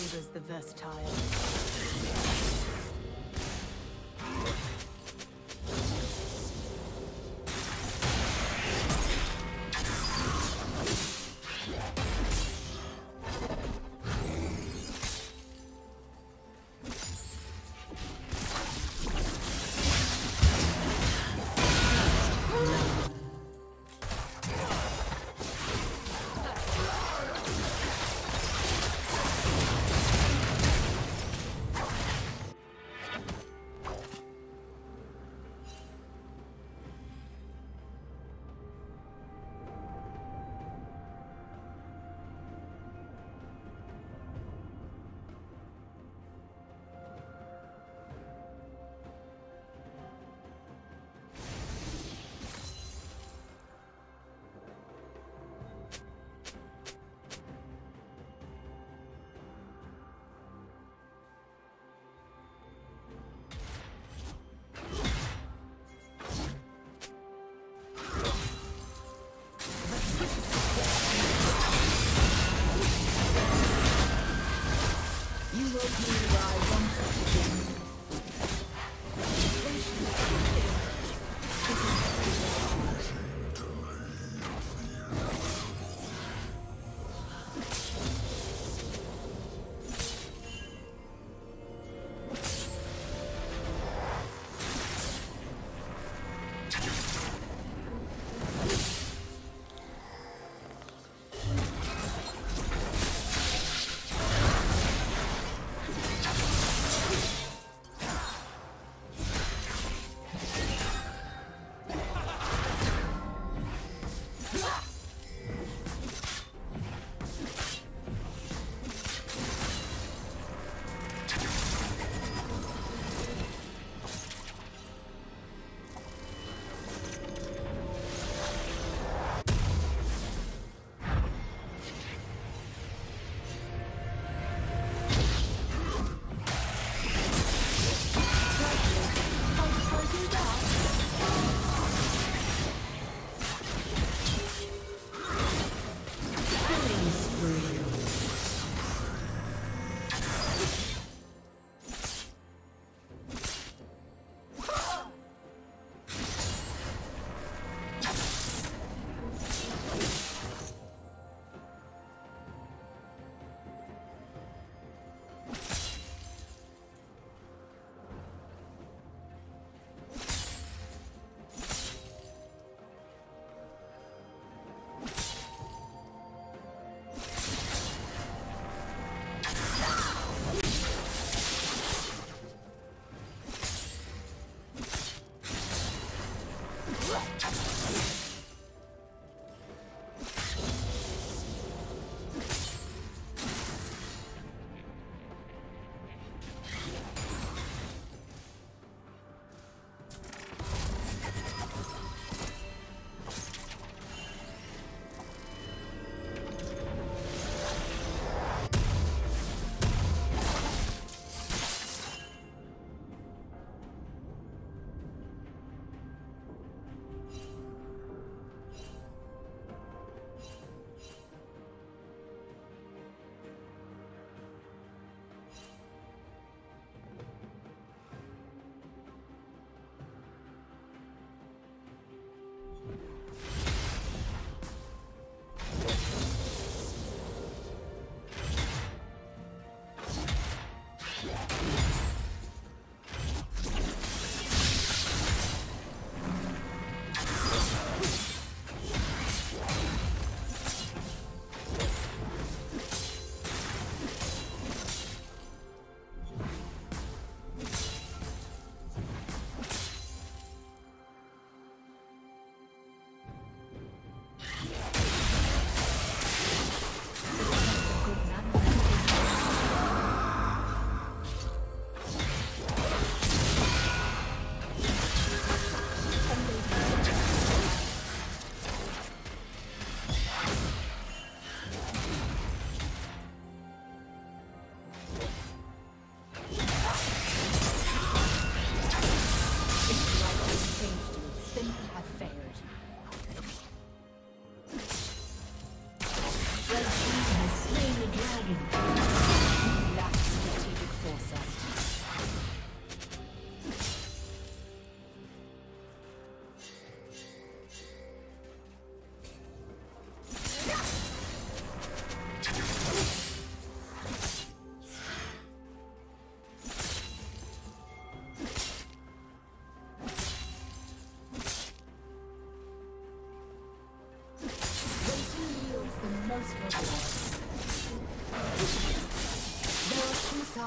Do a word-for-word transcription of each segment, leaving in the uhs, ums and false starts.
favors the versatile.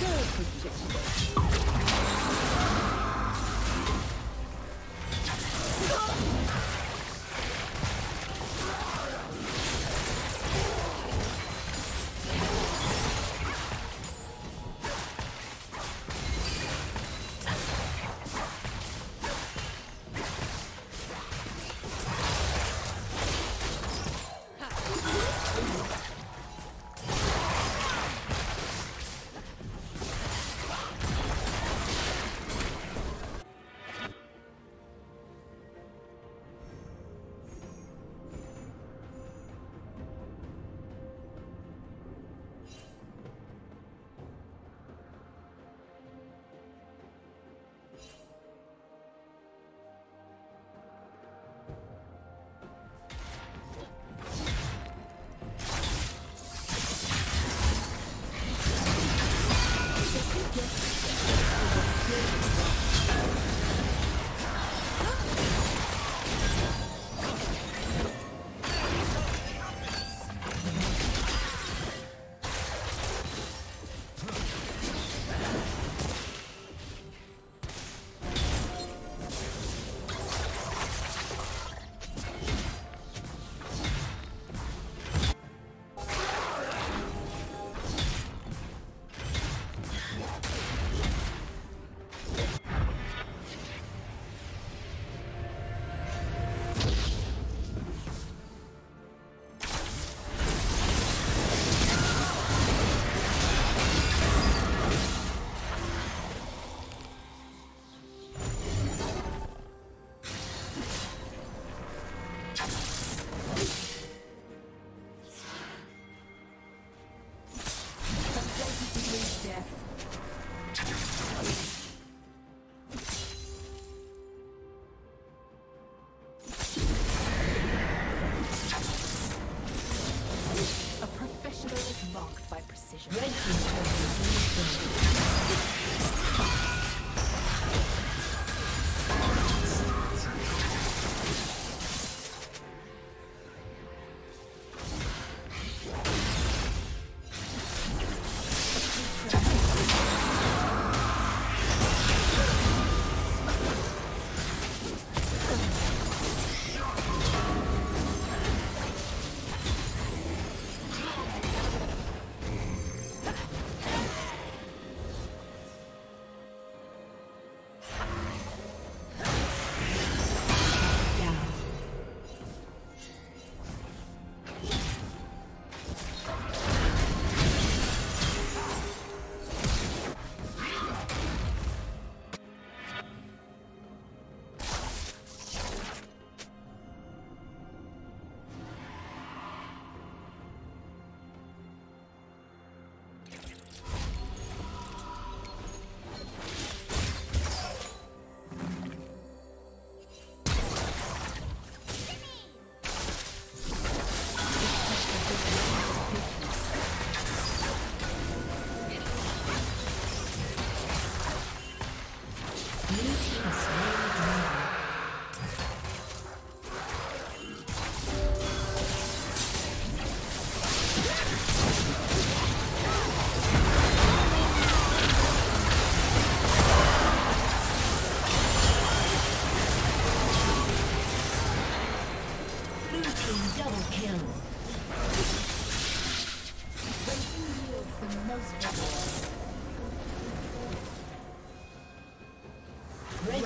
Good.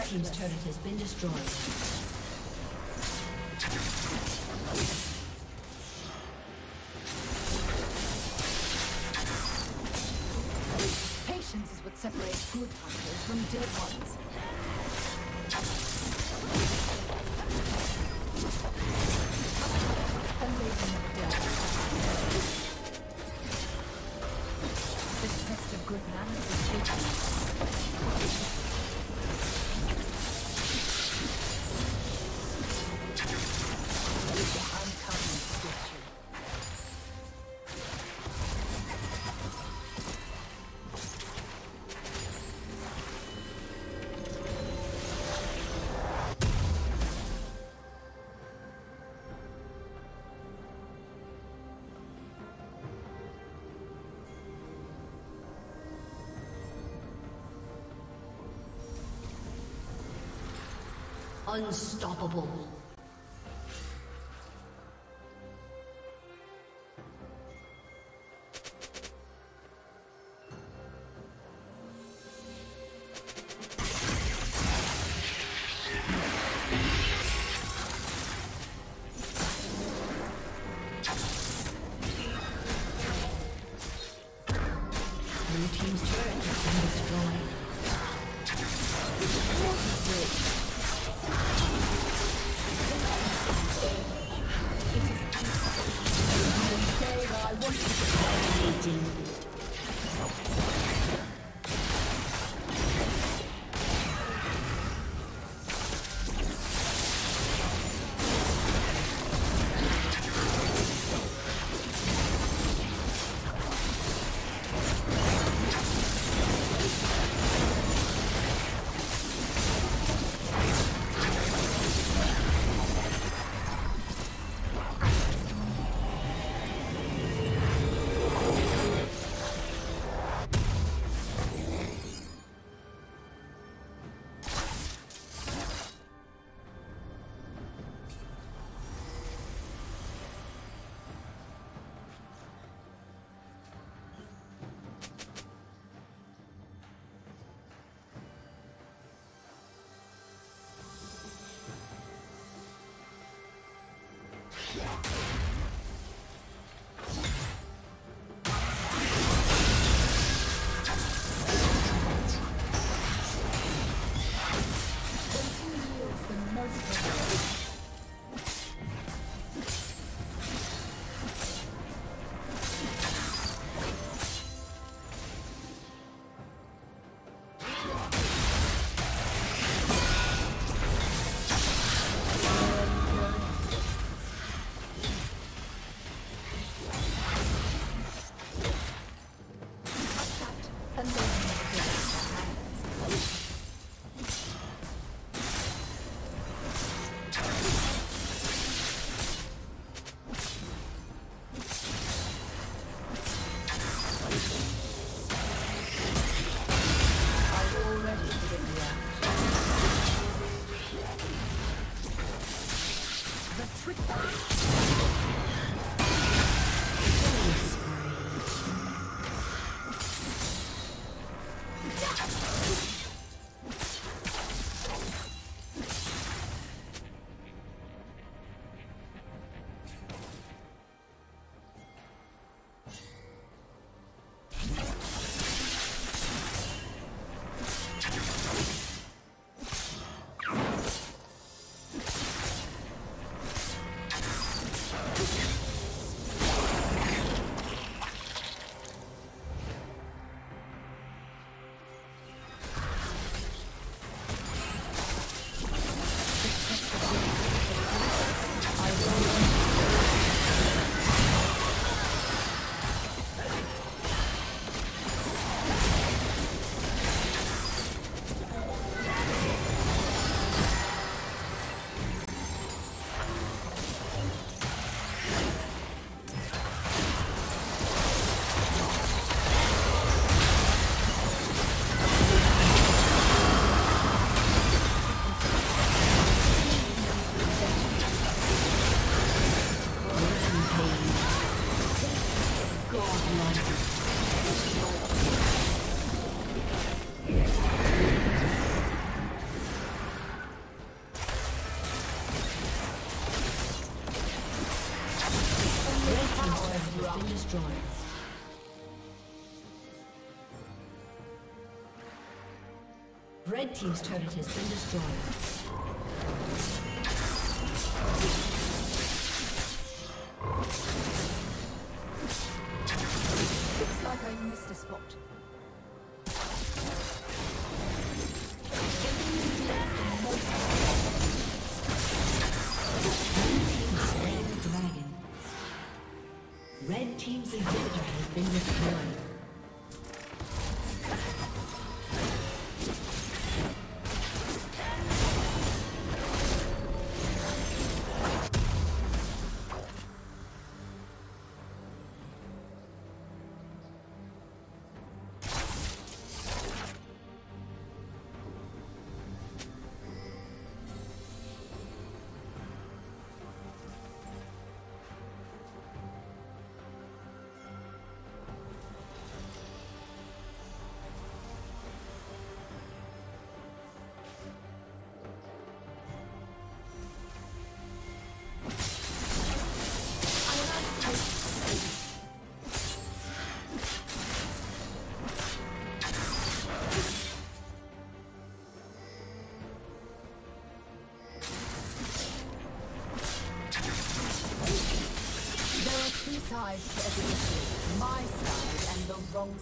team's turret has been destroyed. Separates good hunters from dead ones. Away from the death. The test of good manners is taken. The uncommon statue. Unstoppable. Blue team's turret has been destroyed. destroyed. Red team's turret has been destroyed. Sides to every issue, my side and the wrong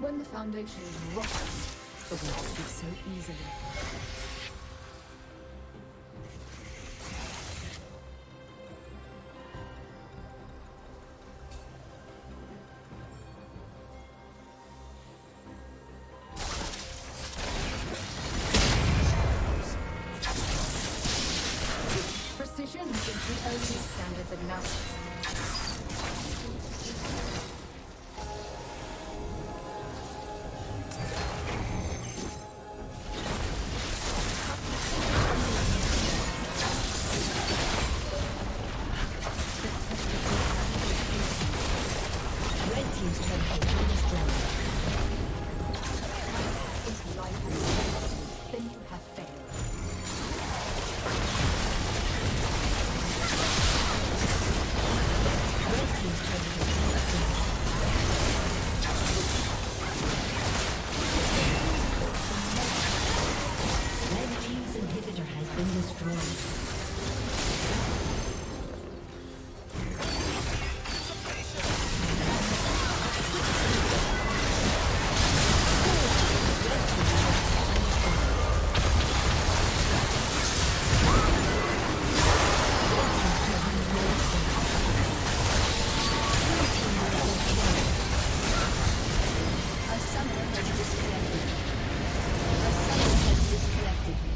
When the foundation is rotten, it will not be so easily. disconnected. A summoner has disconnected.